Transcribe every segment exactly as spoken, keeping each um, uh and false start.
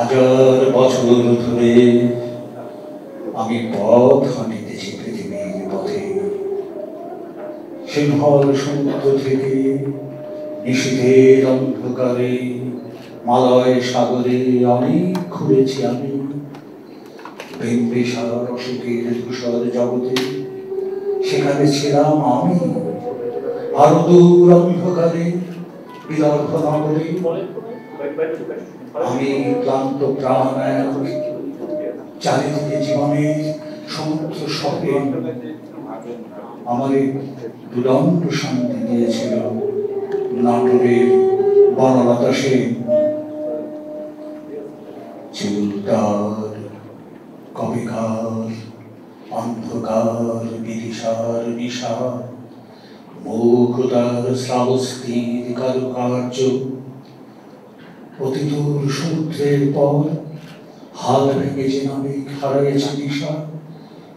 হাজার বছর ধরে আমি পথ হাঁটিতেছি পৃথিবীর পথে, সিংহল সমুদ্র থেকে নিশীথের অন্ধকারে মালয় সাগরে অনেক ঘুরেছি আমি, বিম্বিসার অসুখের ধূসর জগতে সেখানে ছিলাম আমি। আরো দূর অন্ধকারে বিদর্ভ নগরে আমি ক্লান্ত প্রাণ চারিদিকে জীবনে সমুদ্র সঙ্গে আমার দুরন্ত শান্তি দিয়েছিল নাটোরের বনলতাসে। চুলতার কবিকার অন্ধকার বিদিশার নিশা, মুখ তার শ্রাবস্থির কারুকার্য, অতি দূর সমুদ্রের পর হাল ভেঙেছে নাবিক, হারিয়েছে নিশা।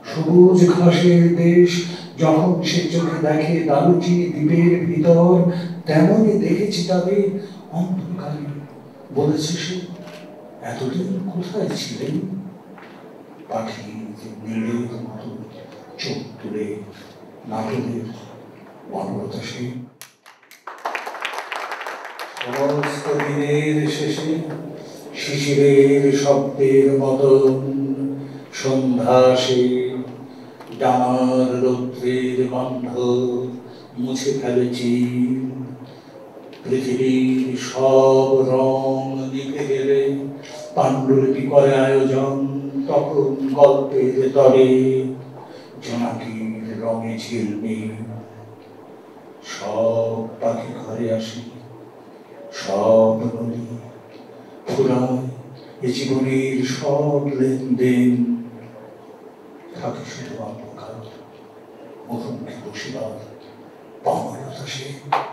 সবুজ ঘাসের দেশ যখন সে চোখে দেখে দারুচিনি দ্বীপের ভিতর, তেমনই দেখেছি তবে অন্ধকারে। বলেছে সে, এতদিন কোথায় ছিলেন? পাখি নীলের মতো চোখ তুলে নাটকের বনলতাসে। সমস্ত দিনের শেষে শিশিরের শব্দের মতন সন্ধ্যাসে ডানার রৌদ্রের গন্ধ মুছে ফেলেছি। পৃথিবীর সব রং নিভে গেলে পাণ্ডুলিপি করে আয়োজন, তখন গল্পের তরে জোনাকির রঙে ঝিলমিল। সব পাখি ঘরে আসে, সব নদী ফুরায়, এ জীবনের সব লেনদেন থাকে শুধু অন্ধকার মুখোমুখি বসিবার বনলতাসে।